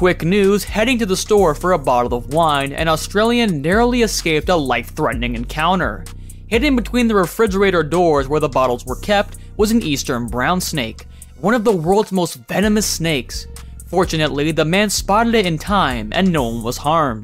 Quick News heading to the store for a bottle of wine, an Australian narrowly escaped a life-threatening encounter. Hidden between the refrigerator doors where the bottles were kept was an Eastern brown snake, one of the world's most venomous snakes. Fortunately, the man spotted it in time and no one was harmed.